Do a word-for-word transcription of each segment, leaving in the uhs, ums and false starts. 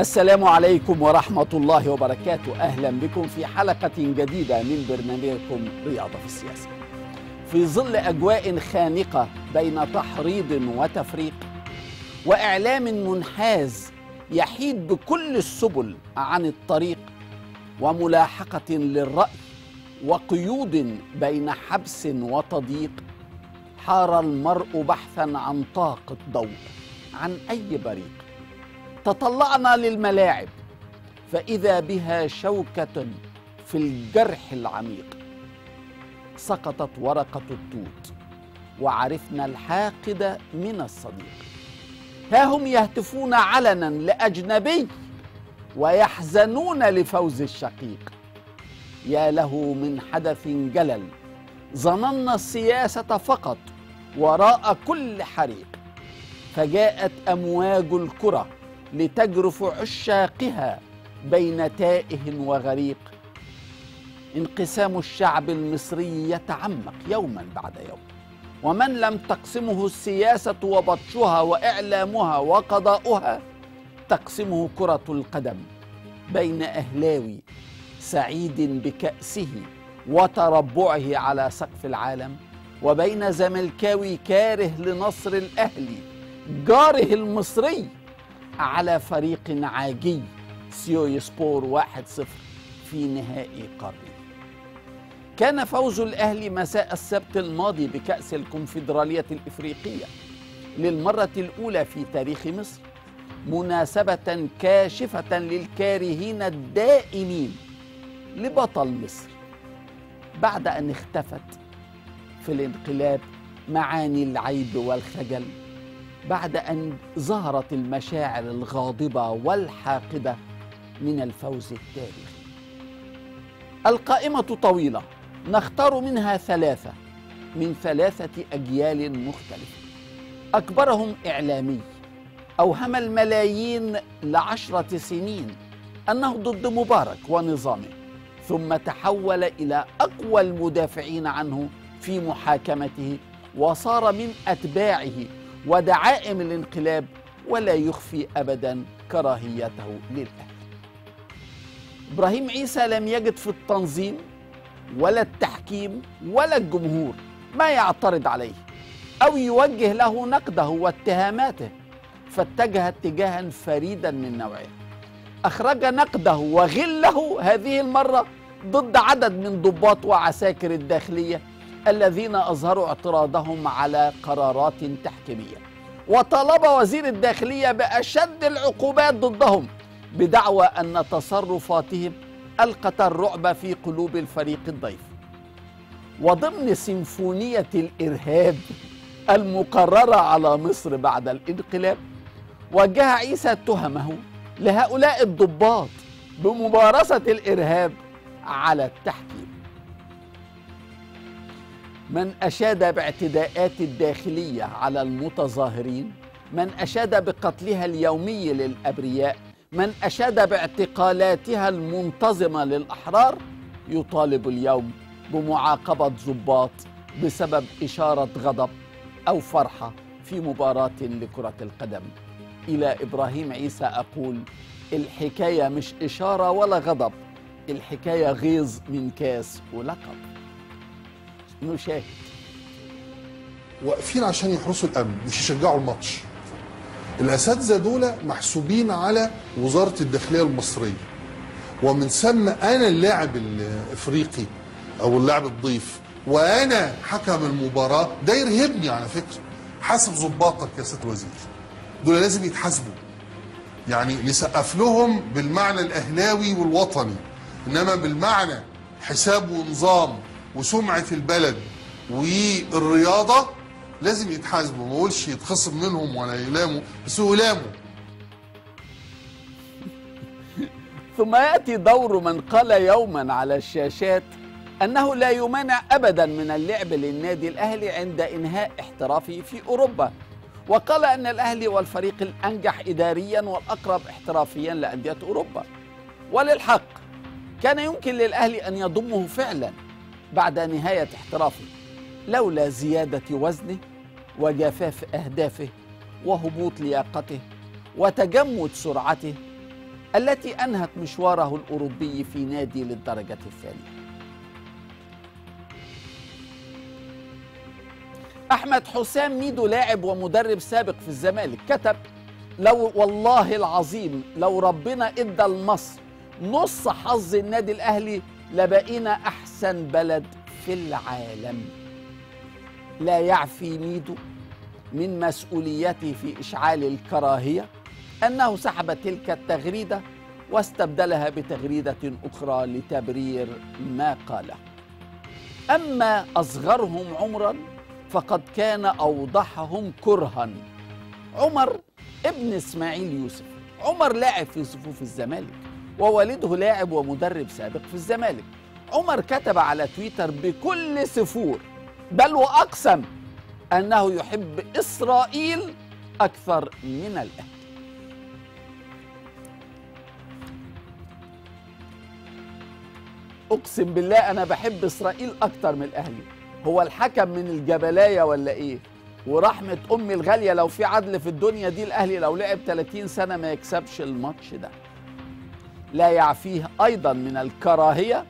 السلام عليكم ورحمة الله وبركاته. أهلا بكم في حلقة جديدة من برنامجكم رياضة في السياسة. في ظل أجواء خانقة بين تحريض وتفريق وإعلام منحاز يحيد بكل السبل عن الطريق وملاحقة للرأي وقيود بين حبس وتضييق، حار المرء بحثا عن طاقة ضوء، عن أي بريق. تطلعنا للملاعب فإذا بها شوكة في الجرح العميق. سقطت ورقة التوت وعرفنا الحاقد من الصديق. ها هم يهتفون علنا لأجنبي ويحزنون لفوز الشقيق. يا له من حدث جلل، ظننا السياسة فقط وراء كل حريق. فجاءت أمواج الكرة لتجرف عشاقها بين تائه وغريق. انقسام الشعب المصري يتعمق يوما بعد يوم، ومن لم تقسمه السياسة وبطشها وإعلامها وقضاؤها تقسمه كرة القدم بين أهلاوي سعيد بكأسه وتربعه على سقف العالم، وبين زملكاوي كاره لنصر الأهلي جاره المصري على فريق عاجي سيوي سبورت واحد صفر في نهائي قرن. كان فوز الأهلي مساء السبت الماضي بكأس الكونفدرالية الإفريقية للمرة الأولى في تاريخ مصر مناسبة كاشفة للكارهين الدائمين لبطل مصر بعد أن اختفت في الانقلاب معاني العيب والخجل، بعد أن ظهرت المشاعر الغاضبة والحاقدة من الفوز التاريخي. القائمة طويلة، نختار منها ثلاثة من ثلاثة أجيال مختلفة. أكبرهم إعلامي أوهم الملايين لعشرة سنين أنه ضد مبارك ونظامه، ثم تحول إلى أقوى المدافعين عنه في محاكمته وصار من أتباعه ودعائم الانقلاب، ولا يخفي أبدا كراهيته للأهل. إبراهيم عيسى لم يجد في التنظيم ولا التحكيم ولا الجمهور ما يعترض عليه أو يوجه له نقده واتهاماته، فاتجه اتجاها فريدا من نوعه. أخرج نقده وغله هذه المرة ضد عدد من ضباط وعساكر الداخلية الذين أظهروا اعتراضهم على قرارات تحكيمية، وطالب وزير الداخلية بأشد العقوبات ضدهم بدعوى أن تصرفاتهم ألقت الرعب في قلوب الفريق الضيف. وضمن سيمفونية الإرهاب المقررة على مصر بعد الانقلاب، وجه عيسى تهمه لهؤلاء الضباط بممارسة الإرهاب على التحكيم. من أشاد باعتداءات الداخلية على المتظاهرين، من أشاد بقتلها اليومي للأبرياء، من أشاد باعتقالاتها المنتظمة للأحرار، يطالب اليوم بمعاقبة ضباط بسبب إشارة غضب أو فرحة في مباراة لكرة القدم. إلى إبراهيم عيسى أقول: الحكاية مش إشارة ولا غضب، الحكاية غيظ من كاس ولقب. نشاهد. واقفين عشان يحرسوا الامن، مش يشجعوا الماتش. الاساتذه دول محسوبين على وزاره الداخليه المصريه، ومن ثم انا اللاعب الافريقي او اللاعب الضيف وانا حكم المباراه، ده يرهبني على فكره. حاسب ظباطك يا سياده الوزير، دول لازم يتحاسبوا. يعني نسقف لهم بالمعنى الاهلاوي والوطني، انما بالمعنى حساب ونظام وسمعة البلد والرياضة لازم يتحاسبوا. ما اقولش يتخصم منهم ولا يلاموا، بس يلاموا. ثم يأتي دور من قال يوما على الشاشات أنه لا يمانع أبدا من اللعب للنادي الأهلي عند إنهاء احترافه في أوروبا، وقال أن الأهلي والفريق الأنجح إداريا والأقرب احترافيا لأندية أوروبا. وللحق كان يمكن للأهلي أن يضمه فعلا بعد نهاية احترافه، لولا زيادة وزنه وجفاف أهدافه وهبوط لياقته وتجمد سرعته التي أنهت مشواره الأوروبي في نادي للدرجة الثانية. أحمد حسام ميدو لاعب ومدرب سابق في الزمالك كتب: لو والله العظيم لو ربنا ادى لمصر نص حظ النادي الأهلي لبقينا أحسن بلد في العالم. لا يعفي ميدو من مسؤوليته في إشعال الكراهية أنه سحب تلك التغريدة واستبدلها بتغريدة أخرى لتبرير ما قاله. أما أصغرهم عمرا فقد كان أوضحهم كرها، عمر ابن اسماعيل يوسف. عمر لاعب في صفوف الزمالك ووالده لاعب ومدرب سابق في الزمالك. عمر كتب على تويتر بكل سفور بل وأقسم أنه يحب إسرائيل أكثر من الأهلي. أقسم بالله أنا بحب إسرائيل أكتر من الأهلي. هو الحكم من الجبلاية ولا إيه؟ ورحمة أمي الغالية لو في عدل في الدنيا دي الأهلي لو لعب ثلاثين سنة ما يكسبش الماتش ده. لا يعفيه أيضا من الكراهية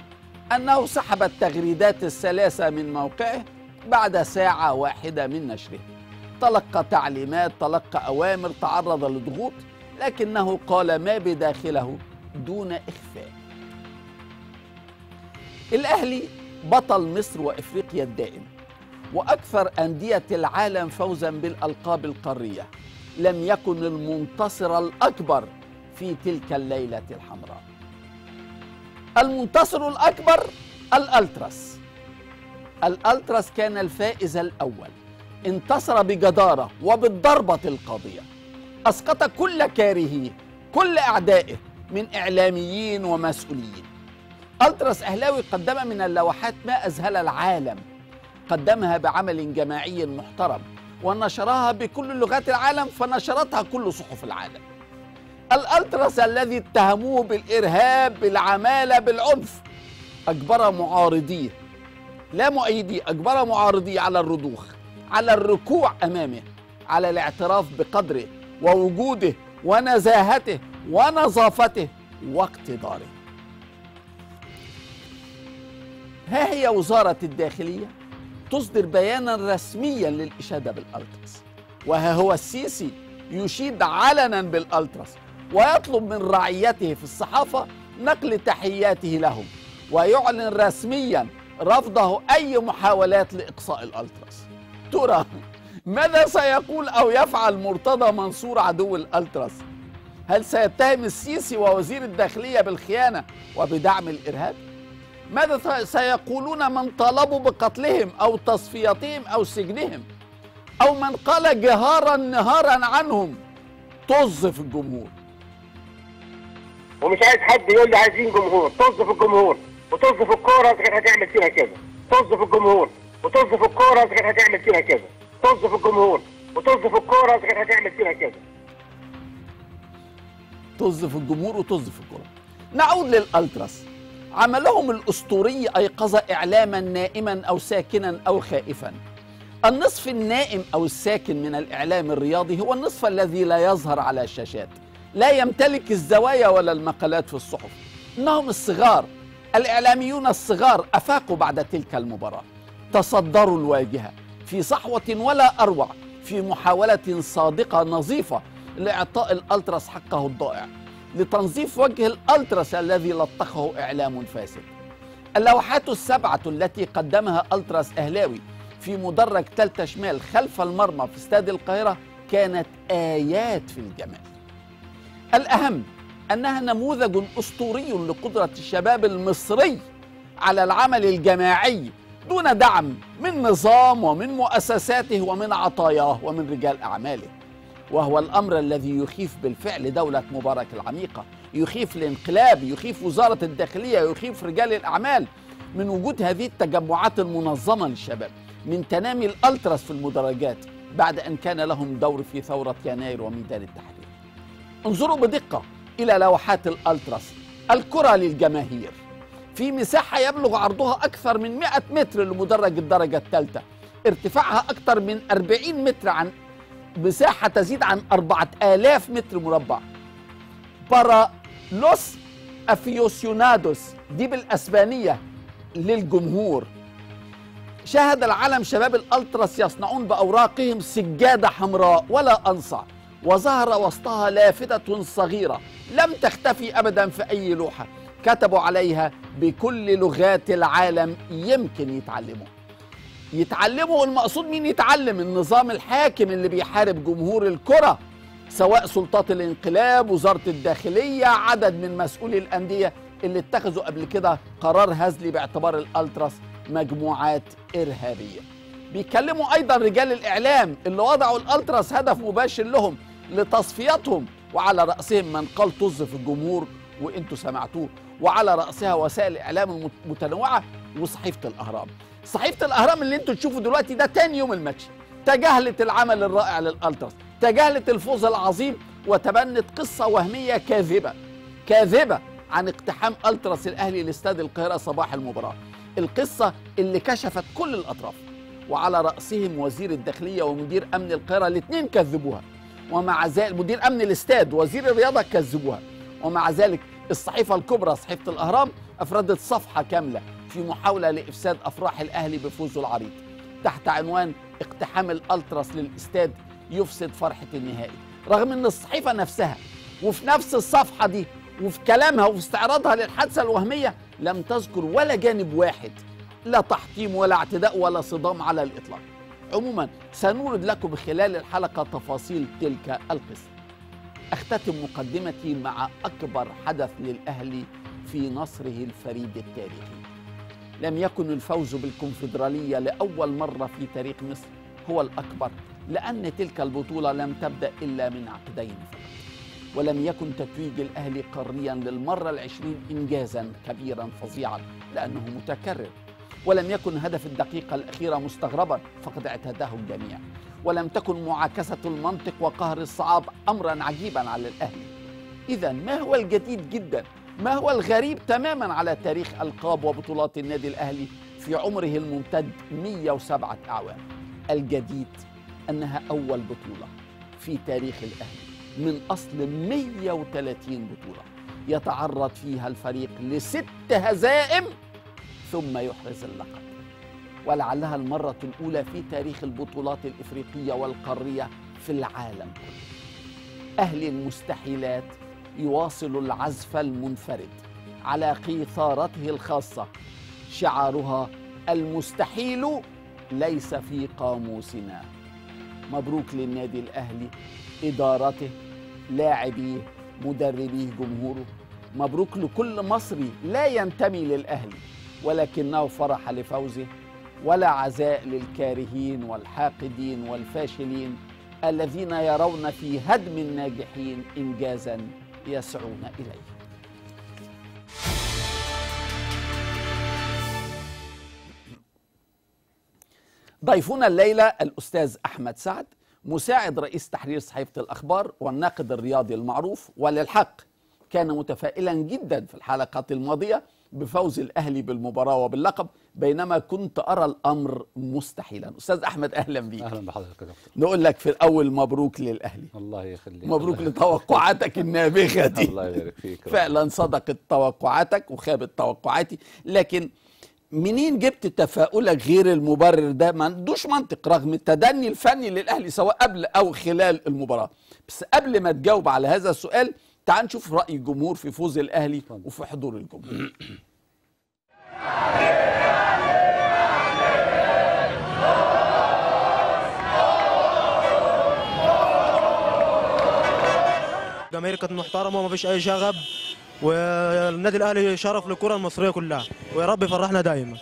أنه سحب التغريدات الثلاثة من موقعه بعد ساعة واحدة من نشره. تلقى تعليمات، تلقى أوامر، تعرض لضغوط، لكنه قال ما بداخله دون إخفاء. الأهلي بطل مصر وإفريقيا الدائم وأكثر أندية العالم فوزا بالألقاب القارية، لم يكن المنتصر الأكبر في تلك الليلة الحمراء. المنتصر الأكبر الألتراس. الألتراس كان الفائز الأول، انتصر بجدارة وبالضربة القاضية، أسقط كل كارهيه، كل أعدائه من إعلاميين ومسؤولين. ألتراس أهلاوي قدم من اللوحات ما أذهل العالم، قدمها بعمل جماعي محترم ونشرها بكل لغات العالم فنشرتها كل صحف العالم. الألتراس الذي اتهموه بالإرهاب بالعمالة بالعنف أجبر معارضيه، لا مؤيديه، أجبر معارضيه على الرضوخ، على الركوع أمامه، على الاعتراف بقدره ووجوده ونزاهته ونظافته واقتداره. ها هي وزارة الداخلية تصدر بيانا رسميا للإشادة بالألتراس، وها هو السيسي يشيد علنا بالألتراس ويطلب من رعيته في الصحافة نقل تحياته لهم، ويعلن رسميا رفضه أي محاولات لإقصاء الألتراس. ترى ماذا سيقول أو يفعل مرتضى منصور عدو الألتراس؟ هل سيتهم السيسي ووزير الداخلية بالخيانة وبدعم الإرهاب؟ ماذا سيقولون من طالبوا بقتلهم أو تصفيتهم أو سجنهم، أو من قال جهارا نهارا عنهم طز في الجمهور؟ ومش عايز حد يقول لي عايزين جمهور. طز في الجمهور وطز في الكورة غير هتعمل فيها كذا. طز في الجمهور وطز في الكورة غير هتعمل فيها كذا. طز في الجمهور وطز في الكورة غير هتعمل فيها كذا. طز في الجمهور وطز في الكورة. نعود للألتراس. عملهم الأسطوري أيقظ إعلاما نائما أو ساكنا أو خائفا. النصف النائم أو الساكن من الإعلام الرياضي هو النصف الذي لا يظهر على الشاشات، لا يمتلك الزوايا ولا المقالات في الصحف. إنهم الصغار، الإعلاميون الصغار أفاقوا بعد تلك المباراة، تصدروا الواجهة في صحوة ولا أروع، في محاولة صادقة نظيفة لإعطاء الألتراس حقه الضائع، لتنظيف وجه الألتراس الذي لطخه إعلام فاسد. اللوحات السبعة التي قدمها ألتراس أهلاوي في مدرج تالتة شمال خلف المرمى في استاد القاهرة كانت آيات في الجمال. الأهم أنها نموذج أسطوري لقدرة الشباب المصري على العمل الجماعي دون دعم من نظام ومن مؤسساته ومن عطاياه ومن رجال أعماله، وهو الأمر الذي يخيف بالفعل دولة مبارك العميقة، يخيف الانقلاب، يخيف وزارة الداخلية، يخيف رجال الأعمال من وجود هذه التجمعات المنظمة للشباب، من تنامي الألتراس في المدرجات بعد أن كان لهم دور في ثورة يناير وميدان التحرير. انظروا بدقة إلى لوحات الألتراس. الكرة للجماهير في مساحة يبلغ عرضها أكثر من مئة متر لمدرج الدرجة الثالثة، ارتفاعها أكثر من أربعين متر عن مساحة تزيد عن أربعة آلاف متر مربع. برا لوس افيوسيونادوس، دي بالاسبانيه للجمهور. شهد العالم شباب الالتراس يصنعون باوراقهم سجاده حمراء ولا انصع، وظهر وسطها لافته صغيره لم تختفي ابدا في اي لوحه، كتبوا عليها بكل لغات العالم يمكن يتعلموا. يتعلموا المقصود مين يتعلم؟ النظام الحاكم اللي بيحارب جمهور الكره، سواء سلطات الانقلاب، وزارة الداخلية، عدد من مسؤولي الأندية اللي اتخذوا قبل كده قرار هزلي باعتبار الألتراس مجموعات إرهابية. بيكلموا أيضا رجال الإعلام اللي وضعوا الألتراس هدف مباشر لهم لتصفياتهم، وعلى رأسهم من قال طز في الجمهور وإنتوا سمعتوه، وعلى رأسها وسائل الإعلام المتنوعة وصحيفة الأهرام. صحيفة الأهرام اللي إنتوا تشوفوا دلوقتي ده تاني يوم الماتش، تجاهلت العمل الرائع للألتراس، تجاهلت الفوز العظيم، وتبنت قصة وهمية كاذبة كاذبة عن اقتحام ألتراس الأهلي لاستاد القاهرة صباح المباراة، القصة اللي كشفت كل الأطراف، وعلى رأسهم وزير الداخلية ومدير أمن القاهرة، الاثنين كذبوها. ومع ذلك مدير أمن الاستاد وزير الرياضة كذبوها، ومع ذلك الصحيفة الكبرى صحيفة الأهرام أفردت صفحة كاملة في محاولة لإفساد أفراح الأهلي بفوزه العريض تحت عنوان اقتحام الألتراس للاستاد يفسد فرحة النهائي، رغم ان الصحيفة نفسها وفي نفس الصفحة دي وفي كلامها وفي استعراضها للحادثة الوهمية لم تذكر ولا جانب واحد، لا تحطيم ولا اعتداء ولا صدام على الإطلاق. عموما سنورد لكم خلال الحلقة تفاصيل تلك القصة. أختتم مقدمتي مع أكبر حدث للأهلي في نصره الفريد التاريخي. لم يكن الفوز بالكونفدرالية لأول مرة في تاريخ مصر هو الأكبر، لأن تلك البطولة لم تبدأ إلا من عقدين فقط، ولم يكن تتويج الأهلي قاريا للمرة العشرين إنجازا كبيرا فظيعا لأنه متكرر، ولم يكن هدف الدقيقة الأخيرة مستغربا فقد اعتاده الجميع، ولم تكن معاكسة المنطق وقهر الصعاب أمرا عجيبا على الأهلي. إذا ما هو الجديد جدا؟ ما هو الغريب تماما على تاريخ ألقاب وبطولات النادي الأهلي في عمره الممتد مئة وسبعة أعوام؟ الجديد أنها أول بطولة في تاريخ الأهلي من أصل مئة وثلاثين بطولة يتعرض فيها الفريق لست هزائم ثم يحرز اللقب، ولعلها المرة الأولى في تاريخ البطولات الإفريقية والقارية في العالم كله. أهلي المستحيلات يواصل العزف المنفرد على قيثارته الخاصة، شعارها المستحيل ليس في قاموسنا. مبروك للنادي الأهلي، إدارته، لاعبيه، مدربيه، جمهوره. مبروك لكل مصري لا ينتمي للأهلي ولكنه فرح لفوزه، ولا عزاء للكارهين والحاقدين والفاشلين الذين يرون في هدم الناجحين إنجازاً يسعون إليه. ضيفنا الليلة الأستاذ أحمد سعد، مساعد رئيس تحرير صحيفة الأخبار والناقد الرياضي المعروف، وللحق كان متفائلا جدا في الحلقات الماضية بفوز الأهلي بالمباراة وباللقب، بينما كنت أرى الأمر مستحيلا. أستاذ أحمد أهلا بيك. أهلا بحضرتك يا دكتور. نقول لك في الأول مبروك للأهلي. الله يخليك. مبروك لتوقعاتك النابغة دي. الله يبارك فيك. فعلا صدقت توقعاتك وخابت توقعاتي، لكن منين جبت تفاؤلك غير المبرر ده؟ ما عندوش منطق رغم التدني الفني للأهلي سواء قبل أو خلال المباراة. بس قبل ما تجاوب على هذا السؤال تعال نشوف رأي الجمهور في فوز الأهلي وفي حضور الجمهور. الجماهير كانت محترمة ومفيش أي شغب، والنادي الاهلي شرف للكره المصريه كلها، ويا رب يفرحنا دايما.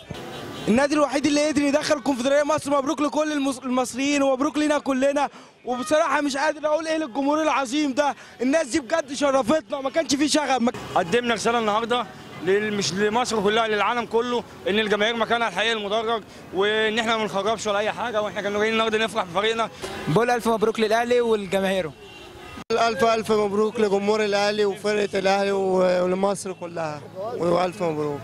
النادي الوحيد اللي قدر يدخل كونفدراليه مصر. مبروك لكل المصريين ومبروك لنا كلنا، وبصراحه مش قادر اقول ايه للجمهور العظيم ده. الناس دي بجد شرفتنا، ما كانش فيه شغب. قدمنا رساله النهارده مش لمصر كلها، للعالم كله، ان الجماهير مكانها الحقيقي المدرج، وان احنا ما بنخربش ولا اي حاجه، واحنا كنا جايين النهارده نفرح بفريقنا. بقول الف مبروك للاهلي ولجماهيره. ألف ألف مبروك لجمهور الأهلي وفرقة الأهلي ولمصر كلها، وألف مبروك.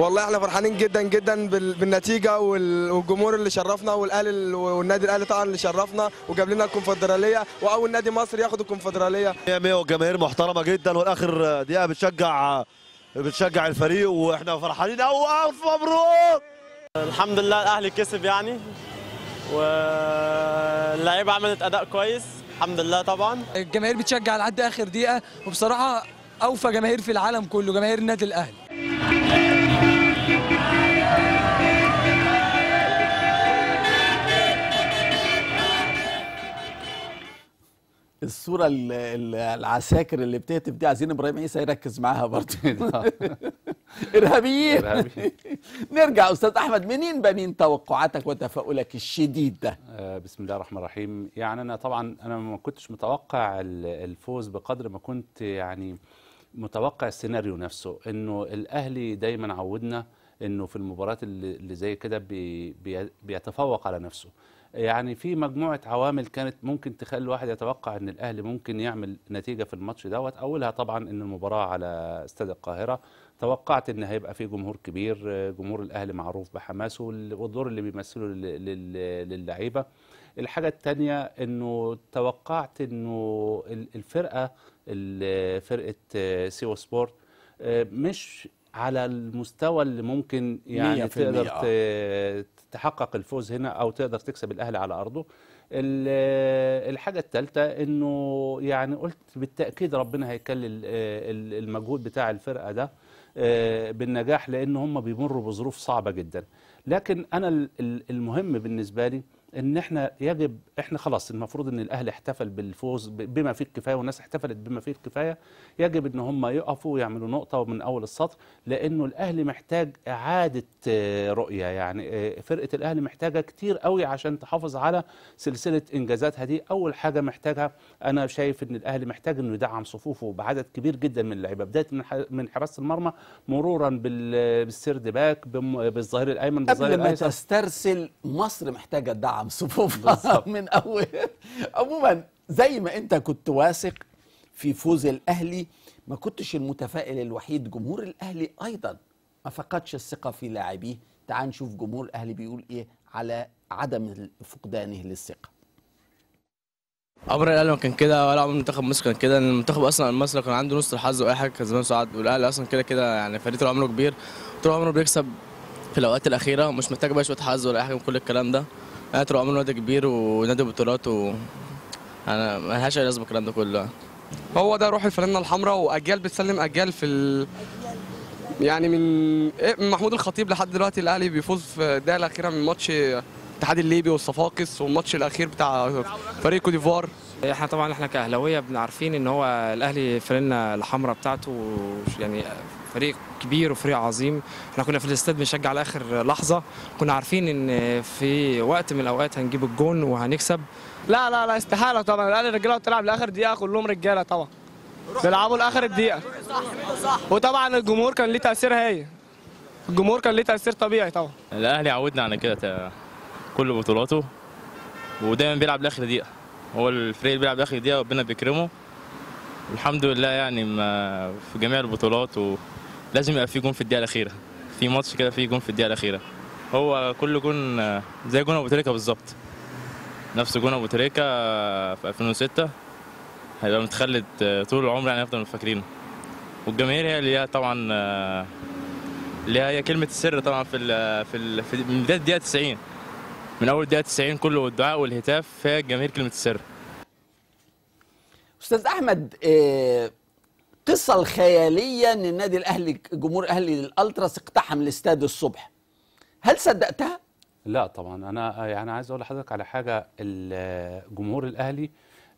والله احنا فرحانين جدا جدا بالنتيجه والجمهور اللي شرفنا والاهلي والنادي الاهلي طبعا اللي شرفنا وجاب لنا الكونفدراليه واول نادي مصري ياخد الكونفدراليه. مية وجماهير محترمه جدا والاخر دقيقه بتشجع بتشجع الفريق واحنا فرحانين قوي. الف مبروك. الحمد لله الاهلي كسب يعني واللعيبه عملت اداء كويس الحمد لله. طبعا الجماهير بتشجع لحد اخر دقيقه وبصراحه اوفى جماهير في العالم كله جماهير النادي الاهلي. الصوره العساكر اللي بتهتف دي عايزين ابراهيم عيسى يركز معاها برضه. ارهابيين. نرجع استاذ احمد، منين بنين توقعاتك وتفاؤلك الشديد ده؟ بسم الله الرحمن الرحيم. يعني انا طبعا انا ما كنتش متوقع الفوز بقدر ما كنت يعني متوقع السيناريو نفسه، انه الاهلي دايما عودنا انه في المباريات اللي زي كده بي بيتفوق على نفسه. يعني في مجموعة عوامل كانت ممكن تخلي الواحد يتوقع ان الاهلي ممكن يعمل نتيجة في الماتش دوت. اولها طبعا ان المباراة على استاد القاهرة، توقعت ان هيبقى في جمهور كبير، جمهور الاهلي معروف بحماسه والدور اللي بيمثله للعيبة. الحاجة الثانية انه توقعت انه الفرقة فرقة سيوي سبورت مش على المستوى اللي ممكن يعني تقدر تحقق الفوز هنا او تقدر تكسب الاهلي على ارضه. الحاجه الثالثه انه يعني قلت بالتاكيد ربنا هيكلل المجهود بتاع الفرقه ده بالنجاح لان هم بيمروا بظروف صعبه جدا. لكن انا المهم بالنسبه لي ان احنا يجب احنا خلاص المفروض ان الاهلي احتفل بالفوز بما فيه الكفايه والناس احتفلت بما فيه الكفايه. يجب ان هم يقفوا ويعملوا نقطه من اول السطر لانه الاهلي محتاج اعاده رؤيه. يعني فرقه الاهلي محتاجه كتير قوي عشان تحافظ على سلسله انجازاتها دي. اول حاجه محتاجها انا شايف ان الاهلي محتاج انه يدعم صفوفه بعدد كبير جدا من اللعيبه، بدايه من حراسه المرمى مرورا بالسيرد باك بالظهير الايمن بالظهير الايسر. قبل ما تسترسل مصر محتاجه دعم صفوفها من اول. عموما زي ما انت كنت واثق في فوز الاهلي ما كنتش المتفائل الوحيد. جمهور الاهلي ايضا ما فقدش الثقه في لاعبيه. تعال نشوف جمهور الاهلي بيقول ايه على عدم فقدانه للثقه. عمر الاهلي ما كان كده ولا عمر المنتخب مصر كان كده. المنتخب اصلا المصري كان عنده نص الحظ واي حاجه كان زمان صعد، والاهلي اصلا كده كده يعني فريق طول عمره كبير طول عمره بيكسب في الاوقات الاخيره، مش محتاج بقى شويه حظ ولا اي حاجه من كل الكلام ده. انا طول عمري نادي كبير ونادي بطولات و انا ملهاش اي لازمه الكلام ده كله. هو ده روح الفنانه الحمراء واجيال بتسلم اجيال في ال... يعني من محمود الخطيب لحد دلوقتي الاهلي بيفوز في الدقيقه الاخيره من ماتش الاتحاد الليبي والصفاقس والماتش الاخير بتاع فريق كوت ديفوار. احنا طبعا احنا كاهلاويه بنعرفين ان هو الاهلي فرقنا الحمراء بتاعته يعني فريق كبير وفريق عظيم. احنا كنا في الاستاد بنشجع لاخر لحظه، كنا عارفين ان في وقت من الاوقات هنجيب الجون وهنكسب. لا لا لا استحاله طبعا. الاهلي رجاله بتلعب لاخر دقيقه، كلهم رجاله طبعا بيلعبوا لاخر الدقيقه. وطبعا الجمهور كان ليه تاثير هايل، الجمهور كان ليه تاثير طبيعي طبعا. الاهلي عودنا على كده كل بطولاته ودايما بيلعب لاخر دقيقه. هو الفريق اللي بيلعب لاخر دقيقه ربنا بيكرمه الحمد لله. يعني في جميع البطولات و لازم يبقى في جون في الدقيقة الأخيرة، في ماتش كده في جون في الدقيقة الأخيرة. هو كل جون زي جون أبو تريكة بالظبط، نفس جون أبو تريكة في ألفين وستة هيبقى متخلد طول العمر يعني هنفضل فاكرينه. والجماهير هي اللي هي طبعا اللي هي كلمة السر طبعا في ال في ال في من بداية الدقيقة تسعين، من أول الدقيقة تسعين كله الدعاء والهتاف هي الجماهير كلمة السر. أستاذ أحمد إيه القصة الخيالية ان النادي الاهلي جمهور اهلي الالتراس اقتحم الاستاد الصبح، هل صدقتها؟ لا طبعا. انا يعني عايز اقول لحضرتك على حاجة، الجمهور الاهلي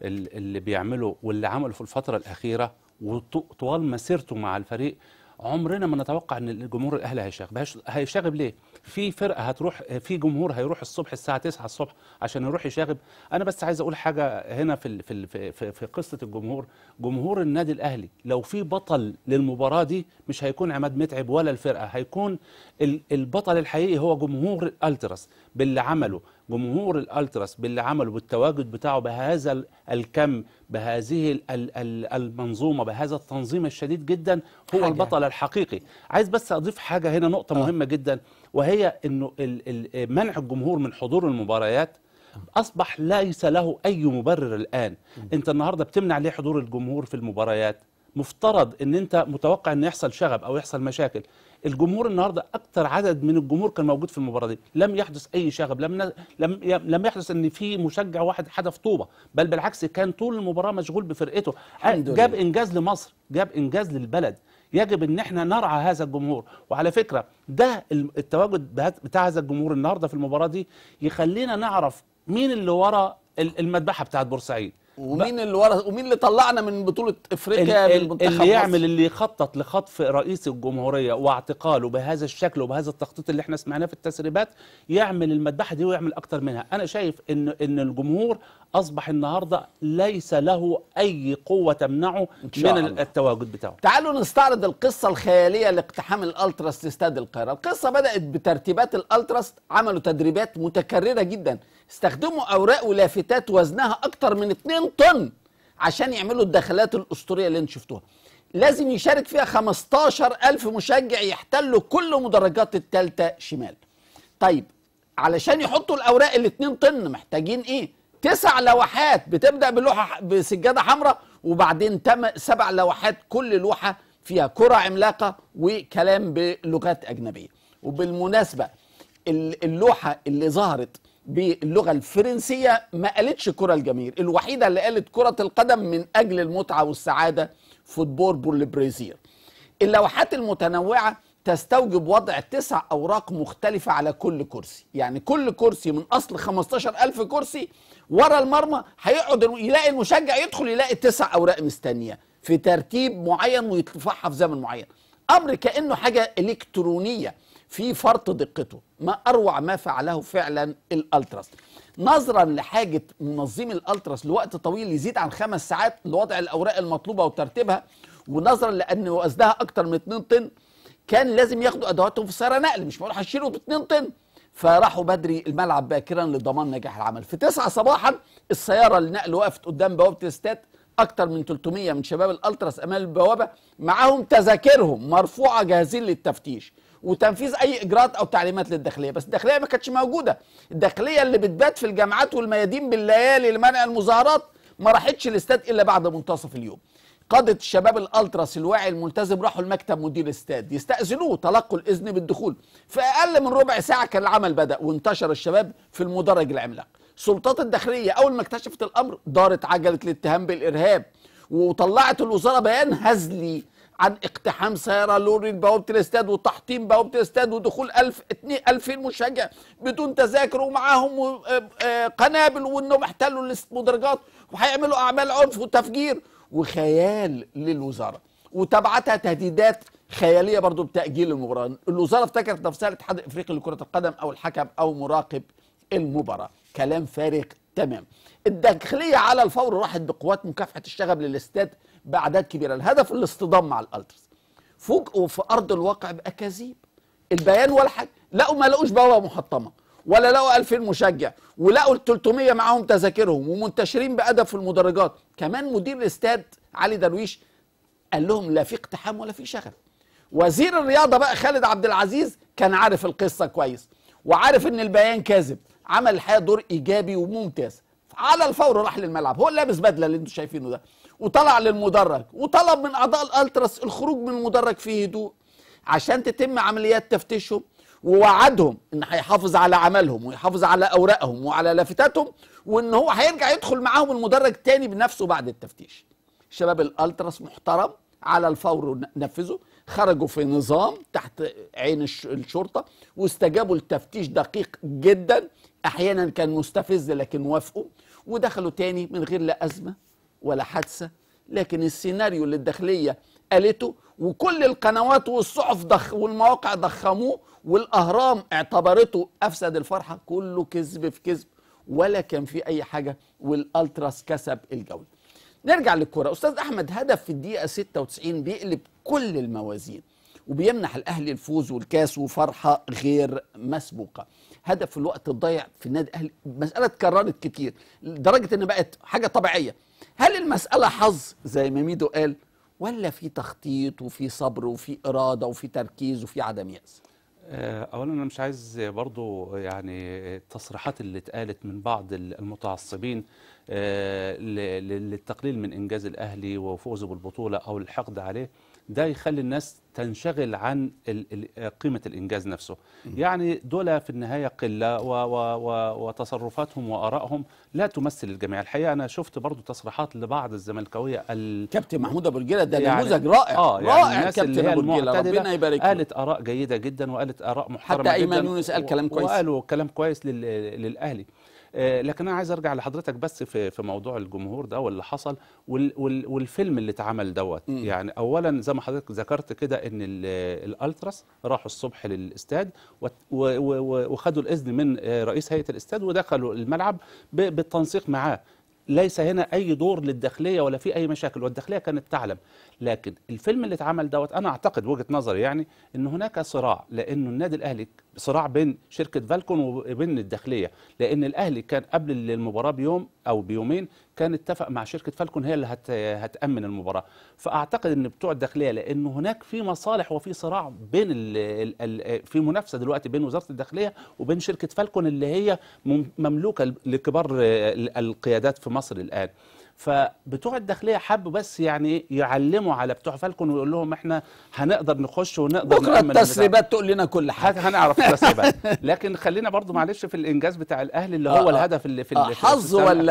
اللي بيعمله واللي عمله في الفترة الاخيرة وطوال مسيرته مع الفريق عمرنا ما نتوقع ان الجمهور الاهلي هيشاغب. هيشاغب ليه؟ في فرقه هتروح، في جمهور هيروح الصبح الساعه تسعة الصبح عشان يروح يشاغب. انا بس عايز اقول حاجه هنا في في في, في قصه الجمهور. جمهور النادي الاهلي لو في بطل للمباراه دي مش هيكون عماد متعب ولا الفرقه، هيكون البطل الحقيقي هو جمهور الالتراس. باللي عمله جمهور الالتراس، باللي عمله، بالتواجد بتاعه بهذا الكم، بهذه المنظومه، بهذا التنظيم الشديد جدا، هو البطل الحقيقي. عايز بس اضيف حاجه هنا، نقطه مهمه جدا، وهي انه منع الجمهور من حضور المباريات اصبح ليس له اي مبرر الان. انت النهارده بتمنع ليه حضور الجمهور في المباريات؟ مفترض ان انت متوقع ان يحصل شغب او يحصل مشاكل. الجمهور النهارده اكتر عدد من الجمهور كان موجود في المباراه دي، لم يحدث اي شغب، لم لم لم يحدث ان في مشجع واحد حدف طوبه، بل بالعكس كان طول المباراه مشغول بفرقته. جاب انجاز لمصر، جاب انجاز للبلد، يجب ان احنا نرعى هذا الجمهور. وعلى فكره ده التواجد بتاع هذا الجمهور النهارده في المباراه دي يخلينا نعرف مين اللي ورا المذبحه بتاعت بورسعيد، ومين اللي ورا، ومين اللي طلعنا من بطوله افريقيا بالمنتخب اللي يعمل مصر. اللي يخطط لخطف رئيس الجمهوريه واعتقاله بهذا الشكل وبهذا التخطيط اللي احنا سمعناه في التسريبات، يعمل المذبحه دي ويعمل اكتر منها. انا شايف ان ان الجمهور اصبح النهارده ليس له اي قوه تمنعه من الله. التواجد بتاعه. تعالوا نستعرض القصه الخياليه لاقتحام الالتراس لاستاد القاهره. القصه بدات بترتيبات الالتراس، عملوا تدريبات متكرره جدا، استخدموا اوراق ولافتات وزنها اكتر من اتنين طن عشان يعملوا الدخلات الاسطوريه اللي انتوا شفتوها. لازم يشارك فيها خمستاشر ألف مشجع يحتلوا كل مدرجات الثالثه شمال. طيب علشان يحطوا الاوراق الاتنين طن محتاجين ايه؟ تسع لوحات، بتبدأ بلوحة بسجادة حمراء، وبعدين تم سبع لوحات كل لوحة فيها كرة عملاقة وكلام بلغات أجنبية. وبالمناسبة اللوحة اللي ظهرت باللغة الفرنسية ما قالتش كرة الجماهير، الوحيدة اللي قالت كرة القدم من أجل المتعة والسعادة، فوتبول بور البريزير. اللوحات المتنوعة تستوجب وضع تسع أوراق مختلفة على كل كرسي، يعني كل كرسي من أصل خمستاشر ألف كرسي ورا المرمى هيقعد يلاقي المشجع يدخل يلاقي تسع أوراق مستنية في ترتيب معين ويتفعها في زمن معين. أمر كأنه حاجة إلكترونية في فرط دقته. ما أروع ما فعله فعلا الألتراس، نظرا لحاجة منظم الألتراس لوقت طويل يزيد عن خمس ساعات لوضع الأوراق المطلوبة وترتيبها، ونظرا لأن وزنها أكتر من اتنين طن كان لازم ياخدوا ادواتهم في سياره نقل، مش معقول هتشيلوا ب اتنين طن، فراحوا بدري الملعب باكرا لضمان نجاح العمل. في تسعة صباحا السياره للنقل وقفت قدام بوابه الاستاد، اكتر من تلتمية من شباب الالتراس امام البوابه، معاهم تذاكرهم مرفوعه جاهزين للتفتيش وتنفيذ اي اجراءات او تعليمات للداخليه. بس الداخليه ما كانتش موجوده، الداخليه اللي بتبات في الجامعات والميادين بالليالي لمنع المظاهرات ما راحتش الاستاد الا بعد منتصف اليوم. قادة الشباب الالتراس الواعي الملتزم راحوا لمكتب مدير الاستاد يستأذنوه، تلقوا الاذن بالدخول. في اقل من ربع ساعه كان العمل بدأ، وانتشر الشباب في المدرج العملاق. سلطات الداخليه اول ما اكتشفت الامر دارت عجله الاتهام بالارهاب، وطلعت الوزاره بيان هزلي عن اقتحام سياره لوري بوابه الاستاد وتحطيم بوابه الاستاد ودخول ألف ألفين مشجع بدون تذاكر ومعاهم قنابل، وانهم احتلوا المدرجات وهيعملوا اعمال عنف وتفجير وخيال للوزاره، وتبعتها تهديدات خياليه برضو بتاجيل المباراه. الوزاره افتكرت نفسها الاتحاد الافريقي لكره القدم او الحكم او مراقب المباراه، كلام فارغ تمام. الداخليه على الفور راحت بقوات مكافحه الشغب للاستاد باعداد كبيره، الهدف الاصطدام مع الالتراس. فوجئوا في ارض الواقع باكاذيب، البيان ولا حاجه، لقوا ما لقوش بوابه محطمه ولا لقوا ألفين مشجع، ولقوا ال تلتمية معاهم تذاكرهم ومنتشرين بأدب في المدرجات. كمان مدير الاستاد علي درويش قال لهم لا في اقتحام ولا في شغب. وزير الرياضه بقى خالد عبد العزيز كان عارف القصه كويس وعارف ان البيان كاذب، عمل الحقيقه دور ايجابي وممتاز. على الفور راح للملعب، هو لابس بدله اللي انتم شايفينه ده، وطلع للمدرج وطلب من اعضاء الالتراس الخروج من المدرج في هدوء عشان تتم عمليات تفتيشهم، ووعدهم ان هيحافظ على عملهم ويحافظ على اوراقهم وعلى لافتاتهم، وان هو هيرجع يدخل معاهم المدرج تاني بنفسه بعد التفتيش. شباب الالتراس محترم على الفور نفذوا، خرجوا في نظام تحت عين الشرطه واستجابوا لتفتيش دقيق جدا، احيانا كان مستفز لكن وافقوا، ودخلوا تاني من غير لا ازمه ولا حادثه. لكن السيناريو اللي الداخليه قالته وكل القنوات والصحف ضخ والمواقع ضخموه والاهرام اعتبرته افسد الفرحه، كله كذب في كذب، ولا كان في اي حاجه، والالتراس كسب الجوله. نرجع للكوره، استاذ احمد، هدف في الدقيقه ستة وتسعين بيقلب كل الموازين، وبيمنح الأهلي الفوز والكاس وفرحة غير مسبوقة. هدف في الوقت الضيع في النادي الأهلي، مسألة اتكررت كتير لدرجة إن بقت حاجة طبيعية. هل المسألة حظ زي ما ميدو قال، ولا في تخطيط وفي صبر وفي إرادة وفي تركيز وفي عدم يأس؟ أولا أنا مش عايز برضو يعني التصريحات اللي اتقالت من بعض المتعصبين للتقليل من إنجاز الأهلي وفوزه بالبطولة أو الحقد عليه، ده يخلي الناس تنشغل عن قيمة الإنجاز نفسه. يعني دول في النهاية قلة وتصرفاتهم وآرائهم لا تمثل الجميع. الحقيقة أنا شفت برضو تصريحات لبعض الزملكاوية، كابتن محمود أبو الجيلة ده يعني نموذج رائع آه يعني رائع كابتن أبو الجيلة، ربنا يبارك له، قالت آراء جيدة جدا وقالت آراء محترمة، حتى أيمن يونس قال كلام كويس وقالوا كلام كويس للأهلي. لكن أنا عايز أرجع لحضرتك بس في في موضوع الجمهور ده واللي حصل والفيلم اللي اتعمل دوت. يعني أولا زي ما حضرتك ذكرت كده إن الألتراس راحوا الصبح للاستاد وخدوا الإذن من رئيس هيئة الاستاد ودخلوا الملعب بالتنسيق معاه، ليس هنا أي دور للداخلية ولا في أي مشاكل، والداخلية كانت تعلم. لكن الفيلم اللي اتعمل دوت أنا أعتقد وجهة نظري يعني إن هناك صراع، لأنه النادي الأهلي صراع بين شركة فالكون وبين الداخلية، لأن الأهلي كان قبل المباراة بيوم أو بيومين كان اتفق مع شركة فالكون هي اللي هت هتأمن المباراة. فأعتقد إن بتوع الداخلية، لأن هناك في مصالح وفي صراع بين ال ال ال في منافسة دلوقتي بين وزارة الداخلية وبين شركة فالكون اللي هي مملوكة لكبار القيادات في مصر الآن. فبتوع الداخليه حابوا بس يعني يعلموا على بتوع فالكون ويقول لهم احنا هنقدر نخش ونقدر بكره التسريبات تقول لنا كل حاجه هنعرف التسريبات. لكن خلينا برضو معلش في الانجاز بتاع الاهلي اللي هو آه الهدف اللي في آه حظ ولا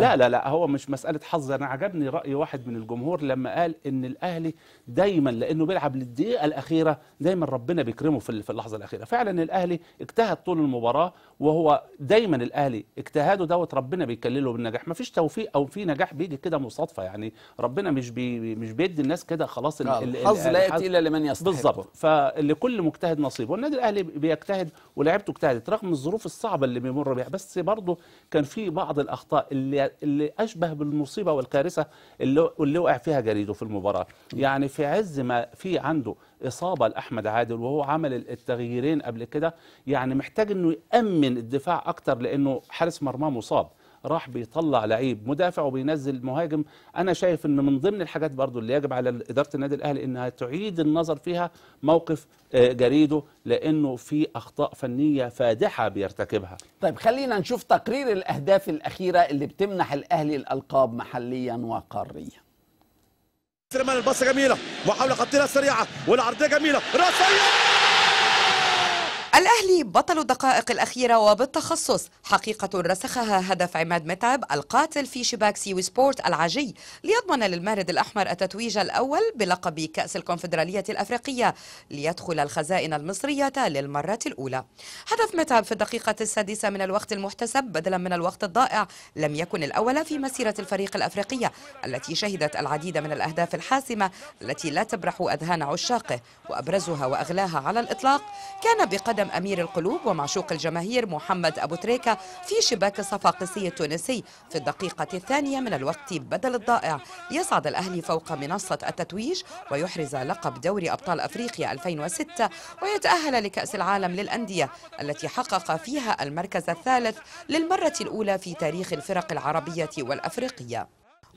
لا لا لا هو مش مساله حظ. انا عجبني راي واحد من الجمهور لما قال ان الاهلي دايما لانه بيلعب للدقيقه الاخيره دايما ربنا بيكرمه في اللحظه الاخيره. فعلا الاهلي اجتهد طول المباراه، وهو دايما الاهلي اجتهاده دوت ربنا بيكلله بالنجاح، مفيش توفيق او في نجاح بيجي كده مصادفه، يعني ربنا مش بي مش بيدي الناس كده خلاص. الحظ لا ياتي الا لمن يستحق بالظبط، فلكل مجتهد نصيب، والنادي الاهلي بيجتهد ولاعيبته اجتهدت رغم الظروف الصعبه اللي بيمر بيها، بس برضه كان في بعض الاخطاء اللي اللي اشبه بالمصيبه والكارثه اللي اللي وقع فيها جريده في المباراه. يعني في عز ما في عنده اصابه لاحمد عادل وهو عمل التغييرين قبل كده، يعني محتاج انه يامن الدفاع اكتر لانه حارس مرماه مصاب، راح بيطلع لعيب مدافع وبينزل مهاجم. انا شايف ان من ضمن الحاجات برضو اللي يجب على اداره النادي الاهلي انها تعيد النظر فيها موقف جريده، لانه في اخطاء فنيه فادحه بيرتكبها. طيب خلينا نشوف تقرير الاهداف الاخيره اللي بتمنح الاهلي الالقاب محليا وقاريا. سليمان الباصه جميله، محاوله خطيره سريعه والعرضيه جميله راسيه. الأهلي بطل الدقائق الأخيرة وبالتخصص، حقيقة رسخها هدف عماد متعب القاتل في شباك سيوي سبورت العاجي ليضمن للمارد الأحمر التتويج الأول بلقب كأس الكونفدرالية الأفريقية ليدخل الخزائن المصرية للمرة الأولى. هدف متعب في الدقيقة السادسة من الوقت المحتسب بدلا من الوقت الضائع لم يكن الأول في مسيرة الفريق الأفريقية التي شهدت العديد من الأهداف الحاسمة التي لا تبرح أذهان عشاقه، وأبرزها وأغلاها على الإطلاق كان بقدم أمير القلوب ومعشوق الجماهير محمد أبو تريكة في شباك الصفاقسي التونسي في الدقيقة الثانية من الوقت بدل الضائع ليصعد الأهلي فوق منصة التتويج ويحرز لقب دوري أبطال أفريقيا ألفين وستة ويتأهل لكأس العالم للأندية التي حقق فيها المركز الثالث للمرة الأولى في تاريخ الفرق العربية والأفريقية.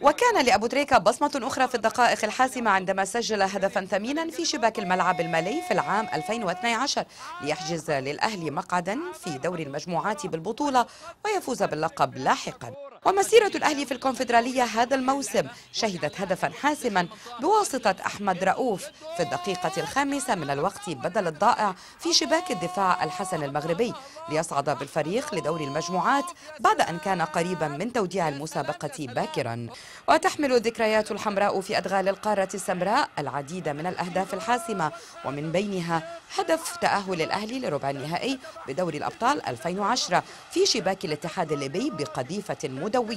وكان لأبو تريكة بصمة أخرى في الدقائق الحاسمة عندما سجل هدفا ثمينا في شباك الملعب المالي في العام ألفين واثني عشر ليحجز للأهلي مقعدا في دوري المجموعات بالبطولة ويفوز باللقب لاحقا. ومسيرة الأهلي في الكونفدرالية هذا الموسم شهدت هدفا حاسما بواسطة أحمد رؤوف في الدقيقة الخامسة من الوقت بدل الضائع في شباك الدفاع الحسن المغربي ليصعد بالفريق لدوري المجموعات بعد أن كان قريبا من توديع المسابقة باكرا. وتحمل الذكريات الحمراء في أدغال القارة السمراء العديد من الأهداف الحاسمة، ومن بينها هدف تأهل الأهلي لربع النهائي بدوري الأبطال ألفين وعشرة في شباك الاتحاد الليبي بقذيفة مدمرة من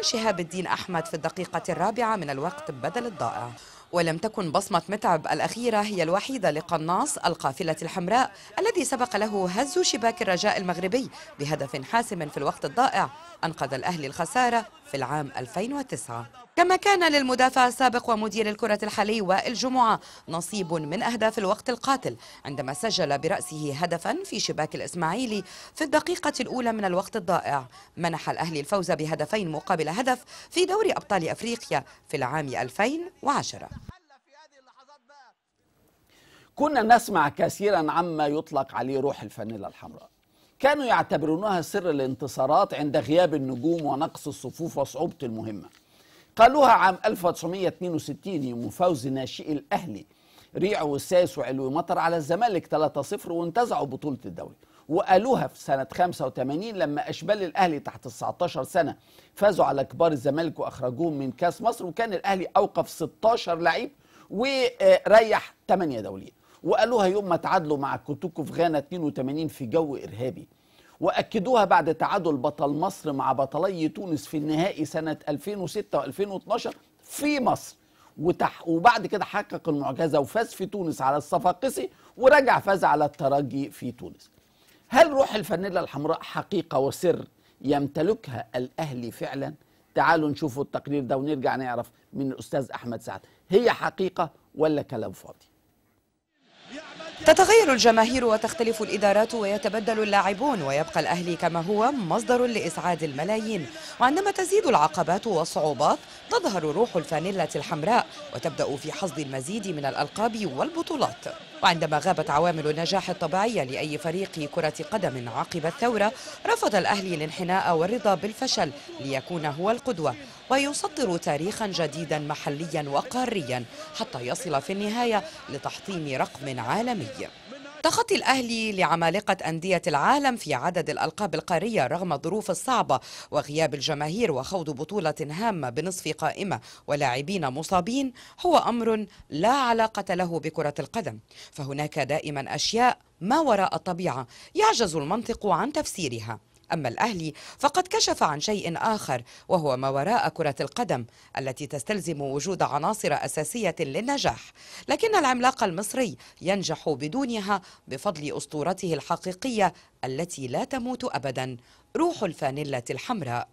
شهاب الدين احمد في الدقيقة الرابعة من الوقت بدل الضائع. ولم تكن بصمة متعب الأخيرة هي الوحيدة لقناص القافلة الحمراء الذي سبق له هز شباك الرجاء المغربي بهدف حاسم في الوقت الضائع أنقذ الأهلي الخسارة في العام ألفين وتسعة. كما كان للمدافع السابق ومدير الكرة الحالي وائل جمعة نصيب من أهداف الوقت القاتل عندما سجل برأسه هدفا في شباك الإسماعيلي في الدقيقة الأولى من الوقت الضائع، منح الأهلي الفوز بهدفين مقابل هدف في دوري أبطال أفريقيا في العام ألفين وعشرة. كنا نسمع كثيرا عما يطلق عليه روح الفانيلا الحمراء، كانوا يعتبرونها سر الانتصارات عند غياب النجوم ونقص الصفوف وصعوبة المهمة. قالوها عام ألف وتسعمئة واثنين وستين يوم فوز ناشئي الأهلي ريعو والسايس وعلوي مطر على الزمالك ثلاثة صفر وانتزعوا بطولة الدوري، وقالوها في سنة خمسة وثمانين لما أشبال الأهلي تحت التسعة عشر سنة فازوا على كبار الزمالك وأخرجوهم من كاس مصر، وكان الأهلي أوقف ستة عشر لعيب وريح ثمانية دوليين. وقالوها يوم ما تعادلوا مع كوتوكو في غانا اثنين وثمانين في جو إرهابي، وأكدوها بعد تعادل بطل مصر مع بطلي تونس في النهائي سنة ألفين وستة وألفين واثناشر في مصر، وتح وبعد كده حقق المعجزة وفاز في تونس على الصفاقسي ورجع فاز على الترجي في تونس. هل روح الفانيلا الحمراء حقيقة وسر يمتلكها الأهلي فعلا؟ تعالوا نشوفوا التقرير ده ونرجع نعرف من الأستاذ أحمد سعد هي حقيقة ولا كلام فاضي. تتغير الجماهير وتختلف الإدارات ويتبدل اللاعبون، ويبقى الأهلي كما هو مصدر لإسعاد الملايين، وعندما تزيد العقبات والصعوبات تظهر روح الفانيلة الحمراء وتبدأ في حصد المزيد من الألقاب والبطولات. وعندما غابت عوامل النجاح الطبيعية لأي فريق كرة قدم عقب الثورة رفض الأهلي الانحناء والرضا بالفشل ليكون هو القدوة ويسطر تاريخا جديدا محليا وقاريا حتى يصل في النهاية لتحطيم رقم عالمي. تخطي الأهلي لعمالقة أندية العالم في عدد الألقاب القارية رغم الظروف الصعبة وغياب الجماهير وخوض بطولة هامة بنصف قائمة ولاعبين مصابين هو أمر لا علاقة له بكرة القدم، فهناك دائما أشياء ما وراء الطبيعة يعجز المنطق عن تفسيرها. أما الأهلي فقد كشف عن شيء آخر وهو ما وراء كرة القدم التي تستلزم وجود عناصر أساسية للنجاح، لكن العملاق المصري ينجح بدونها بفضل أسطورته الحقيقية التي لا تموت أبدا، روح الفانيلة الحمراء.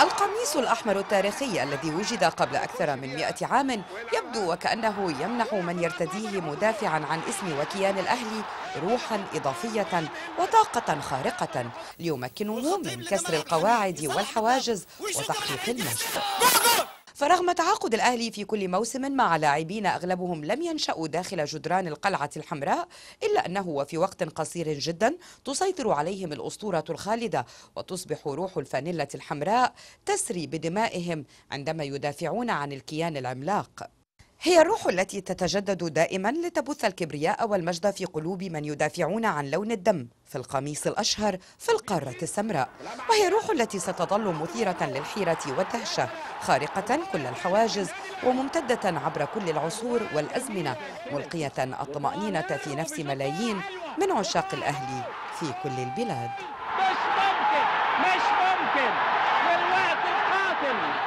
القميص الأحمر التاريخي الذي وجد قبل أكثر من مئة عام يبدو وكأنه يمنح من يرتديه مدافعا عن اسم وكيان الأهلي روحا إضافية وطاقة خارقة ليمكنه من كسر القواعد والحواجز وتحقيق المجد. فرغم تعاقد الأهلي في كل موسم مع لاعبين أغلبهم لم ينشأوا داخل جدران القلعة الحمراء، إلا أنه في وقت قصير جدا تسيطر عليهم الأسطورة الخالدة وتصبح روح الفانيلة الحمراء تسري بدمائهم عندما يدافعون عن الكيان العملاق. هي الروح التي تتجدد دائما لتبث الكبرياء والمجد في قلوب من يدافعون عن لون الدم في القميص الأشهر في القارة السمراء، وهي الروح التي ستظل مثيرة للحيرة والدهشة، خارقة كل الحواجز وممتدة عبر كل العصور والأزمنة، ملقية الطمأنينة في نفس ملايين من عشاق الأهلي في كل البلاد. مش ممكن مش ممكن بالوقت القاتل.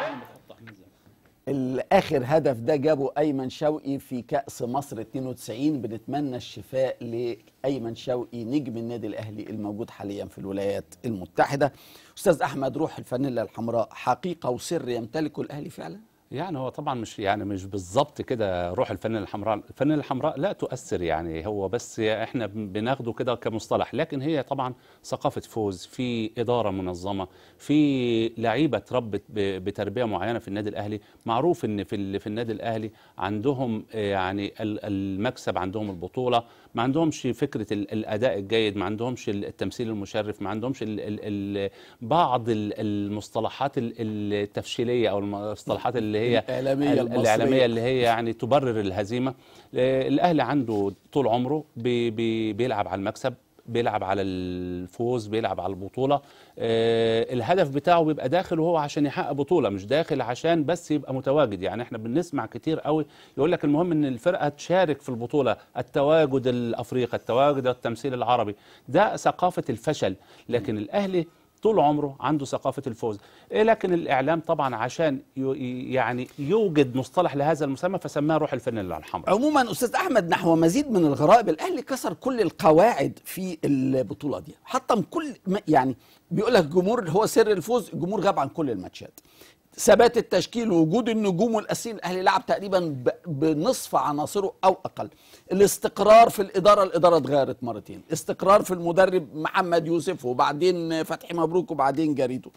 الآخر هدف ده جابه أيمن شوقي في كأس مصر اثنين وتسعين، بنتمنى الشفاء لأيمن شوقي نجم النادي الأهلي الموجود حاليا في الولايات المتحدة. أستاذ أحمد، روح الفانيلا الحمراء حقيقة وسر يمتلكه الأهلي فعلا؟ يعني هو طبعا مش يعني مش بالظبط كده روح الفانيلا الحمراء، الفانيلا الحمراء لا تؤثر يعني هو بس احنا بناخده كده كمصطلح، لكن هي طبعا ثقافة فوز، في إدارة منظمة، في لعيبة تربت بتربية معينة في النادي الأهلي، معروف ان في في النادي الأهلي عندهم يعني المكسب، عندهم البطولة، ما عندهمش فكرة الأداء الجيد، ما عندهمش التمثيل المشرف، ما عندهمش ال ال بعض المصطلحات التفشيلية أو المصطلحات اللي هي الإعلامية الإعلامية اللي هي يعني تبرر الهزيمة. الأهلي عنده طول عمره بي بي بيلعب على المكسب، بيلعب على الفوز، بيلعب على البطولة. آه الهدف بتاعه بيبقى داخل وهو عشان يحقق بطولة، مش داخل عشان بس يبقى متواجد. يعني احنا بنسمع كتير قوي يقول لك المهم ان الفرقة تشارك في البطولة، التواجد الأفريقي، التواجد التمثيل العربي، ده ثقافة الفشل. لكن الأهلي طول عمره عنده ثقافة الفوز، لكن الإعلام طبعا عشان يعني يوجد مصطلح لهذا المسمى فسماه روح الفانيلا الحمراء. عموما أستاذ أحمد، نحو مزيد من الغرائب، الأهلي كسر كل القواعد في البطولة دي، حطم كل يعني بيقول لك جمهور هو سر الفوز، الجمهور غاب عن كل الماتشات. ثبات التشكيل ووجود النجوم والاساسيين، الاهلي لعب تقريبا بنصف عناصره او اقل. الاستقرار في الاداره، الاداره اتغيرت مرتين، استقرار في المدرب محمد يوسف وبعدين فتحي مبروك وبعدين جريته.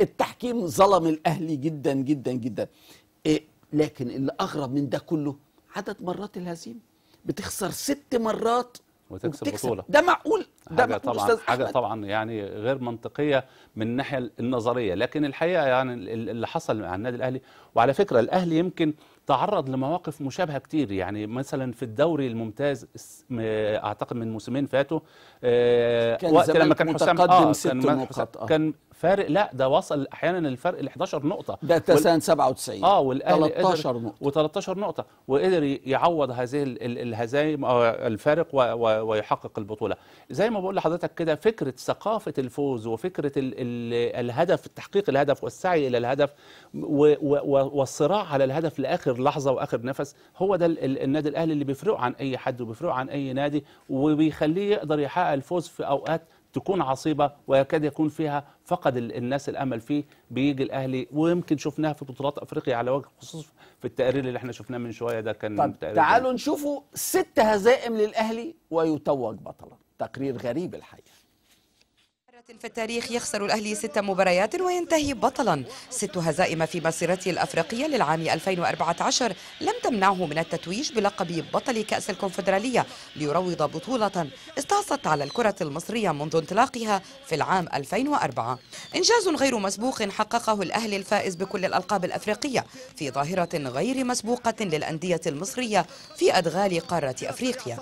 التحكيم ظلم الاهلي جدا جدا جدا. إيه؟ لكن اللي اغرب من ده كله عدد مرات الهزيمه، بتخسر ست مرات وتكسب بطولة. ده معقول؟ ده حاجة معقول طبعا، حاجة طبعا يعني غير منطقية من الناحية النظرية، لكن الحقيقة يعني اللي حصل مع النادي الأهلي. وعلى فكرة الأهلي يمكن تعرض لمواقف مشابهة كتير، يعني مثلا في الدوري الممتاز أعتقد من موسمين فاتوا وقت لما كان حسام آه كان, آه. كان فارق، لا ده وصل أحيانا الفرق ل احداشر نقطة، ده تسان سبعة وتسعين اه والأهلي تلتاشر نقطة وتلتاشر نقطة، وقدر يعوض هذه الهزايم أو الفارق ويحقق البطولة. زي ما بقول لحضرتك كده، فكرة ثقافة الفوز وفكرة ال ال الهدف، تحقيق الهدف والسعي إلى الهدف والصراع على الهدف لآخر لحظة وآخر نفس، هو ده النادي الأهلي اللي بيفرقه عن أي حد وبيفرقه عن أي نادي، وبيخليه يقدر يحقق الفوز في أوقات تكون عصيبة ويكاد يكون فيها فقد الناس الأمل فيه، بيجي الأهلي. ويمكن شفناها في بطولات أفريقيا على وجه الخصوص في التقرير اللي احنا شفناه من شوية ده كان. طيب تعالوا ده. نشوفوا ست هزائم للأهلي ويتوج بطلا، تقرير غريب الحقيقة. في التاريخ يخسر الأهلي ست مباريات وينتهي بطلا. ست هزائم في مسيرته الأفريقية للعام ألفين وأربعة عشر لم تمنعه من التتويج بلقب بطل كأس الكونفدرالية، ليروض بطولة استعصت على الكرة المصرية منذ انطلاقها في العام ألفين وأربعة. إنجاز غير مسبوق حققه الأهلي الفائز بكل الألقاب الأفريقية في ظاهرة غير مسبوقة للأندية المصرية في أدغال قارة أفريقيا.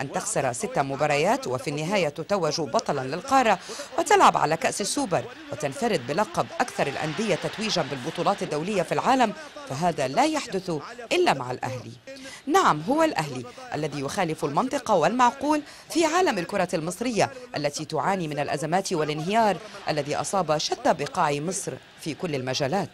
أن تخسر ست مباريات وفي النهاية تتوج بطلا للقارة تلعب على كأس السوبر وتنفرد بلقب أكثر الأندية تتويجا بالبطولات الدولية في العالم، فهذا لا يحدث إلا مع الأهلي. نعم، هو الأهلي الذي يخالف المنطق والمعقول في عالم الكرة المصرية التي تعاني من الأزمات والانهيار الذي أصاب شتى بقاع مصر في كل المجالات.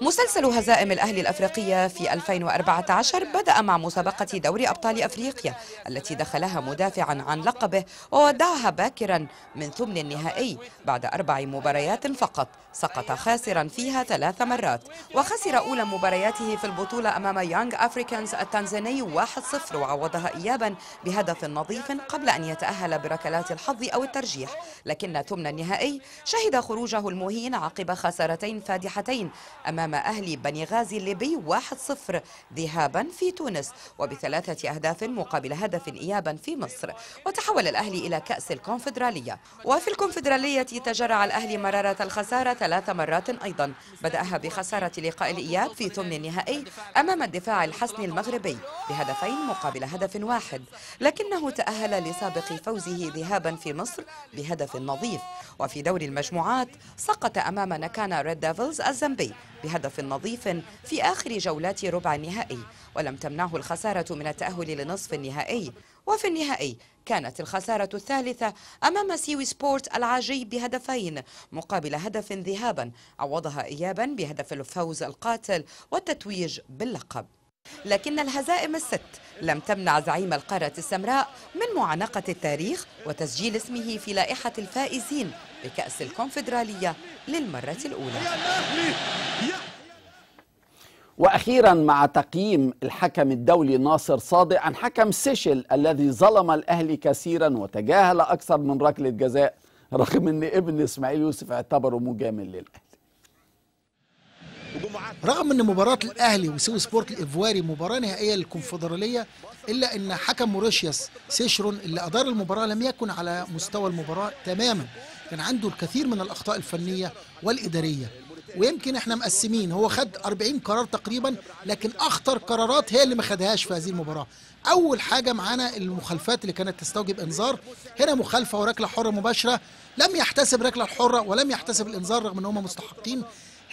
مسلسل هزائم الأهلي الأفريقية في ألفين وأربعة عشر بدأ مع مسابقة دوري أبطال أفريقيا التي دخلها مدافعا عن لقبه وودعها باكرا من ثمن النهائي بعد أربع مباريات فقط، سقط خاسرا فيها ثلاث مرات، وخسر أولى مبارياته في البطولة أمام يانج أفريكانز التنزاني واحد صفر وعوضها إيابا بهدف نظيف قبل أن يتأهل بركلات الحظ أو الترجيح، لكن ثمن النهائي شهد خروجه المهين عقب خسارة فادحتين أمام أهلي بني غازي الليبي واحد صفر ذهابا في تونس وبثلاثة أهداف مقابل هدف إيابا في مصر، وتحول الأهلي إلى كأس الكونفدرالية. وفي الكونفدرالية تجرع الأهلي مرارة الخسارة ثلاث مرات أيضا، بدأها بخسارة لقاء الإياب في ثمن النهائي أمام الدفاع الحسن المغربي بهدفين مقابل هدف واحد، لكنه تأهل لسابق فوزه ذهابا في مصر بهدف نظيف. وفي دور المجموعات سقط أمام نكان ريد دافلز الزنبي بهدف نظيف في آخر جولات ربع النهائي، ولم تمنعه الخسارة من التأهل لنصف النهائي. وفي النهائي كانت الخسارة الثالثة أمام سيوي سبورت العاجي بهدفين مقابل هدف ذهابا، عوضها إيابا بهدف الفوز القاتل والتتويج باللقب. لكن الهزائم الست لم تمنع زعيم القارة السمراء من معانقة التاريخ وتسجيل اسمه في لائحة الفائزين بكأس الكونفدرالية للمرة الأولى. وأخيرا مع تقييم الحكم الدولي ناصر صادق عن حكم سيشل الذي ظلم الأهلي كثيرا وتجاهل أكثر من ركلة جزاء، رغم أن ابن اسماعيل يوسف اعتبره مجامل للأهلي. رغم ان مباراه الاهلي وسيوي سبورت الايفواري مباراه نهائيه للكونفدراليه، الا ان حكم موريشياس سيشرون اللي ادار المباراه لم يكن على مستوى المباراه تماما، كان عنده الكثير من الاخطاء الفنيه والاداريه. ويمكن احنا مقسمين، هو خد أربعين قرار تقريبا، لكن اخطر قرارات هي اللي ما خدهاش في هذه المباراه. اول حاجه معانا المخالفات اللي كانت تستوجب انذار، هنا مخالفه وركله حره مباشره، لم يحتسب ركله الحره ولم يحتسب الانذار رغم ان هم مستحقين.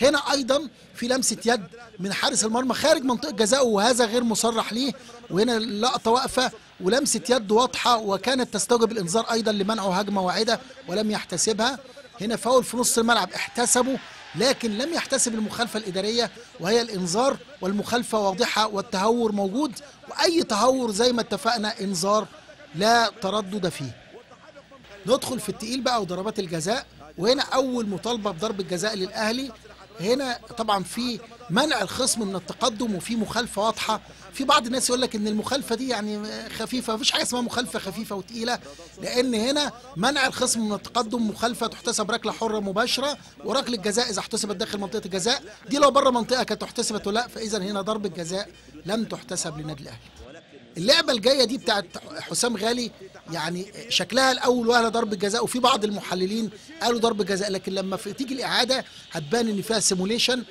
هنا أيضا في لمسة يد من حارس المرمى خارج منطقة جزاء وهذا غير مصرح ليه، وهنا اللقطة واقفة ولمسة يد واضحة وكانت تستوجب الإنذار أيضا لمنعه هجمة واعدة ولم يحتسبها. هنا فاول في نص الملعب احتسبه لكن لم يحتسب المخالفة الإدارية وهي الإنذار، والمخالفة واضحة والتهور موجود، وأي تهور زي ما اتفقنا إنذار لا تردد فيه. ندخل في التقيل بقى وضربات الجزاء، وهنا أول مطالبة بضرب الجزاء للأهلي. هنا طبعا في منع الخصم من التقدم وفي مخالفة واضحة. في بعض الناس يقول لك ان المخالفة دي يعني خفيفة، مفيش حاجة اسمها مخالفة خفيفة وتقيلة، لان هنا منع الخصم من التقدم مخالفة تحتسب ركلة حرة مباشرة، وركلة الجزاء اذا احتسبت داخل منطقة الجزاء دي لو بره منطقة كانت احتسبت ولا لا، فاذا هنا ضربة جزاء لم تحتسب للنادي الأهلي. اللعبة الجاية دي بتاعت حسام غالي يعني شكلها الأول وهلا ضربة جزاء، وفي بعض المحللين قالوا ضربة جزاء، لكن لما تيجي الإعادة هتبان إن فيها سيموليشن.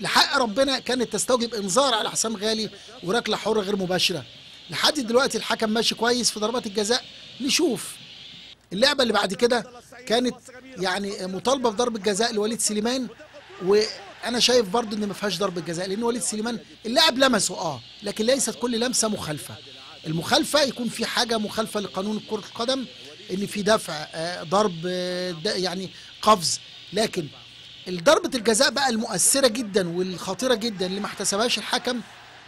لحق ربنا كانت تستوجب إنذار على حسام غالي وركلة حرة غير مباشرة. لحد دلوقتي الحكم ماشي كويس في ضربات الجزاء. نشوف اللعبة اللي بعد كده كانت يعني مطالبة بضربة جزاء لوليد سليمان، و أنا شايف برضه إن ما فيهاش ضربة جزاء لأن وليد سليمان اللاعب لمسه أه لكن ليست كل لمسة مخالفة. المخالفة يكون في حاجة مخالفة لقانون كرة القدم إن في دفع ضرب يعني قفز، لكن ضربة الجزاء بقى المؤثرة جدا والخطيرة جدا اللي ما احتسبهاش الحكم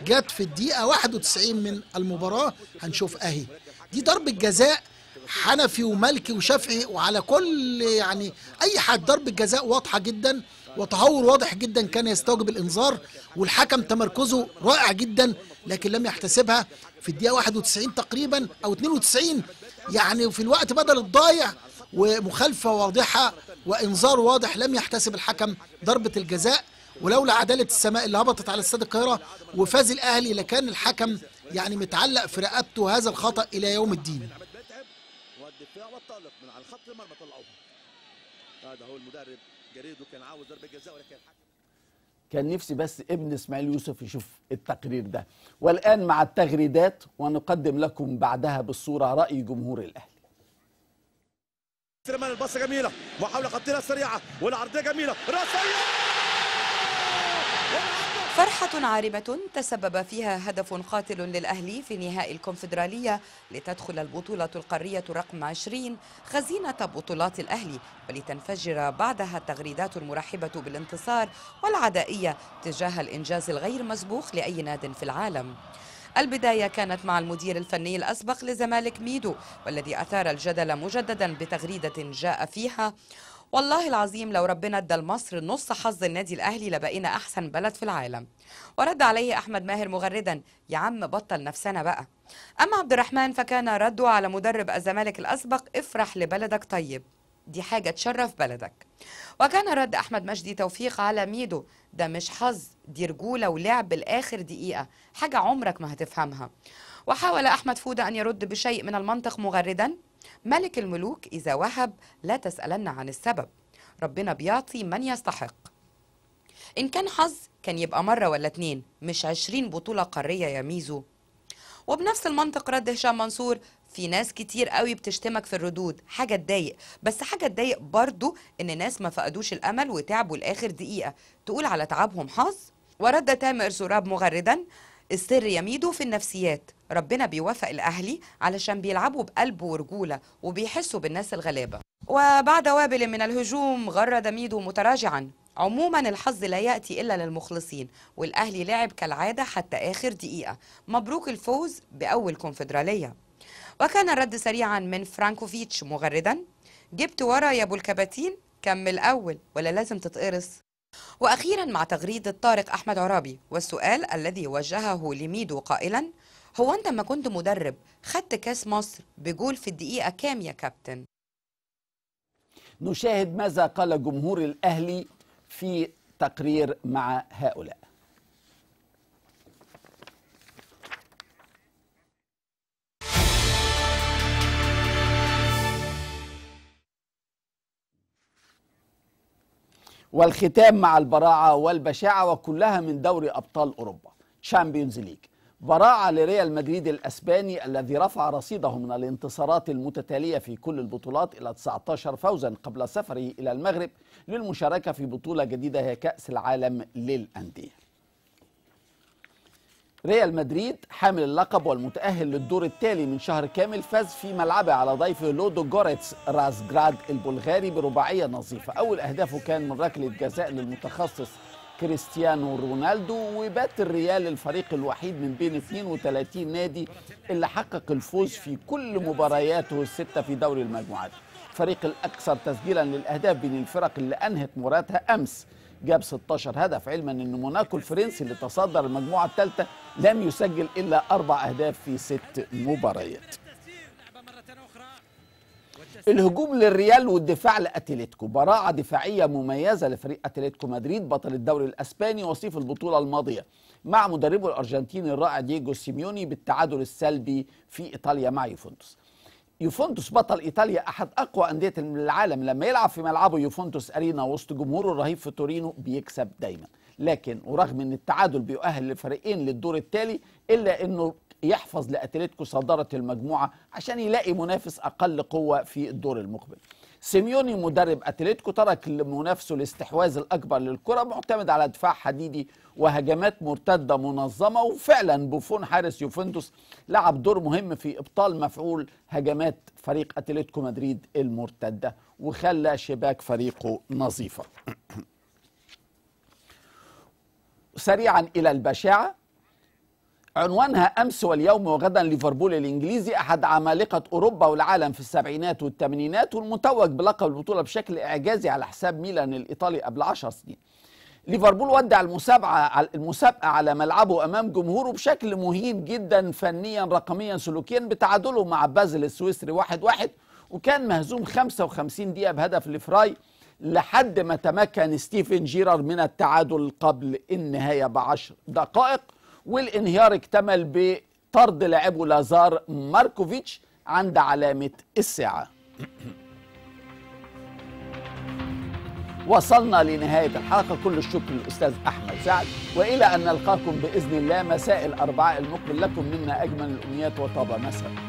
جت في الدقيقة واحد وتسعين من المباراة. هنشوف أهي دي ضربة جزاء حنفي ومالكي وشافعي وعلى كل يعني أي حد ضربة جزاء واضحة جدا وتهور واضح جدا كان يستوجب الانذار، والحكم تمركزه رائع جدا لكن لم يحتسبها في الدقيقه واحد وتسعين تقريبا او اثنين وتسعين يعني في الوقت بدل الضايع، ومخالفه واضحه وانذار واضح لم يحتسب الحكم ضربه الجزاء. ولولا عداله السماء اللي هبطت على استاد القاهره وفاز الاهلي لكان الحكم يعني متعلق في رقبته هذا الخطا الى يوم الدين. كان نفسي بس ابن اسماعيل يوسف يشوف التقرير ده. والآن مع التغريدات ونقدم لكم بعدها بالصورة رأي جمهور الأهلي. سليمان الباصة جميلة، محاولة خطيرة سريعة والعرضية جميلة راسية. فرحة عارمة تسبب فيها هدف قاتل للأهلي في نهائي الكونفدرالية لتدخل البطولة القارية رقم عشرين خزينة بطولات الأهلي، ولتنفجر بعدها التغريدات المرحبة بالانتصار والعدائية تجاه الإنجاز الغير مسبوق لأي ناد في العالم. البداية كانت مع المدير الفني الأسبق للزمالك ميدو، والذي أثار الجدل مجددا بتغريدة جاء فيها: والله العظيم لو ربنا ادى لمصر نص حظ النادي الاهلي لبقينا احسن بلد في العالم. ورد عليه احمد ماهر مغردا: يا عم بطل نفسنا بقى. اما عبد الرحمن فكان رده على مدرب الزمالك الاسبق: افرح لبلدك، طيب دي حاجه تشرف بلدك. وكان رد احمد مجدي توفيق على ميدو: ده مش حظ، دي رجوله ولعب لاخر دقيقه، حاجه عمرك ما هتفهمها. وحاول احمد فوده ان يرد بشيء من المنطق مغردا: ملك الملوك إذا وهب لا تسألن عن السبب، ربنا بيعطي من يستحق. إن كان حظ كان يبقى مرة ولا اتنين، مش عشرين بطولة قارية يا ميزو. وبنفس المنطق رد هشام منصور: في ناس كتير قوي بتشتمك في الردود، حاجة تضايق، بس حاجة تضايق برضو إن ناس ما فقدوش الأمل وتعبوا لآخر دقيقة، تقول على تعبهم حظ؟ ورد تامر سراب مغردا: السر يا ميدو في النفسيات، ربنا بيوفق الأهلي علشان بيلعبوا بقلب ورجولة وبيحسوا بالناس الغلابة. وبعد وابل من الهجوم غرد ميدو متراجعا: عموما الحظ لا يأتي إلا للمخلصين، والأهلي لعب كالعادة حتى آخر دقيقة، مبروك الفوز بأول كونفدرالية. وكان الرد سريعا من فرانكوفيتش مغردا: جبت ورا يا أبو الكباتين، كمل أول ولا لازم تتقرص. وأخيرا مع تغريدة طارق أحمد عرابي والسؤال الذي وجهه لميدو قائلا: هو أنت ما كنت مدرب خدت كاس مصر بجول في الدقيقة كام يا كابتن؟ نشاهد ماذا قال جمهور الأهلي في تقرير مع هؤلاء. والختام مع البراعة والبشاعة وكلها من دوري أبطال أوروبا شامبيونز ليج. براعة لريال مدريد الأسباني الذي رفع رصيده من الانتصارات المتتالية في كل البطولات إلى تسعة عشر فوزا قبل سفره إلى المغرب للمشاركة في بطولة جديدة هي كأس العالم للأندية. ريال مدريد حامل اللقب والمتأهل للدور التالي من شهر كامل فاز في ملعبه على ضيفه لودو جوريتس رازجراد البلغاري برباعية نظيفة. أول أهدافه كان من ركلة جزاء للمتخصص كريستيانو رونالدو، وبات الريال الفريق الوحيد من بين اثنين وثلاثين نادي اللي حقق الفوز في كل مبارياته الستة في دوري المجموعات. الفريق الأكثر تسجيلا للأهداف بين الفرق اللي أنهت مباراتها أمس جاب ستة عشر هدف، علما أن موناكو الفرنسي اللي تصدر المجموعة الثالثة لم يسجل إلا أربع أهداف في ست مباريات. الهجوم للريال والدفاع لأتلتيكو، براعة دفاعية مميزة لفريق أتلتيكو مدريد بطل الدوري الأسباني وصيف البطولة الماضية مع مدربه الأرجنتيني الرائع دييجو سيميوني بالتعادل السلبي في إيطاليا مع يوفنتوس. يوفنتوس بطل إيطاليا أحد أقوى أندية العالم، لما يلعب في ملعبه يوفنتوس أرينا وسط جمهوره الرهيب في تورينو بيكسب دايما، لكن ورغم أن التعادل بيؤهل الفريقين للدور التالي إلا أنه يحفظ لأتلتيكو صدارة المجموعة عشان يلاقي منافس أقل قوة في الدور المقبل. سيميوني مدرب أتلتيكو ترك لمنافسه الاستحواذ الأكبر للكرة، معتمد على دفاع حديدي وهجمات مرتدة منظمة، وفعلا بوفون حارس يوفنتوس لعب دور مهم في إبطال مفعول هجمات فريق أتلتيكو مدريد المرتدة وخلى شباك فريقه نظيفة. سريعا إلى البشاعة عنوانها أمس واليوم وغدا، ليفربول الإنجليزي أحد عمالقة أوروبا والعالم في السبعينات والثمانينات والمتوج بلقب البطولة بشكل إعجازي على حساب ميلان الإيطالي قبل عشر سنين. ليفربول ودع المسابقة المسابقة على ملعبه أمام جمهوره بشكل مهين جدا فنيا رقميا سلوكيا بتعادله مع بازل السويسري واحد واحد، وكان مهزوم خمسة وخمسين دقيقة بهدف لفراي لحد ما تمكن ستيفن جيرار من التعادل قبل النهاية بعشر دقائق، والانهيار اكتمل بطرد لاعبه لازار ماركوفيتش عند علامة الساعة. وصلنا لنهاية الحلقة، كل الشكر للأستاذ أحمد سعد، وإلى أن نلقاكم بإذن الله مساء الأربعاء المقبل، لكم منا أجمل الأمنيات وطاب مساء.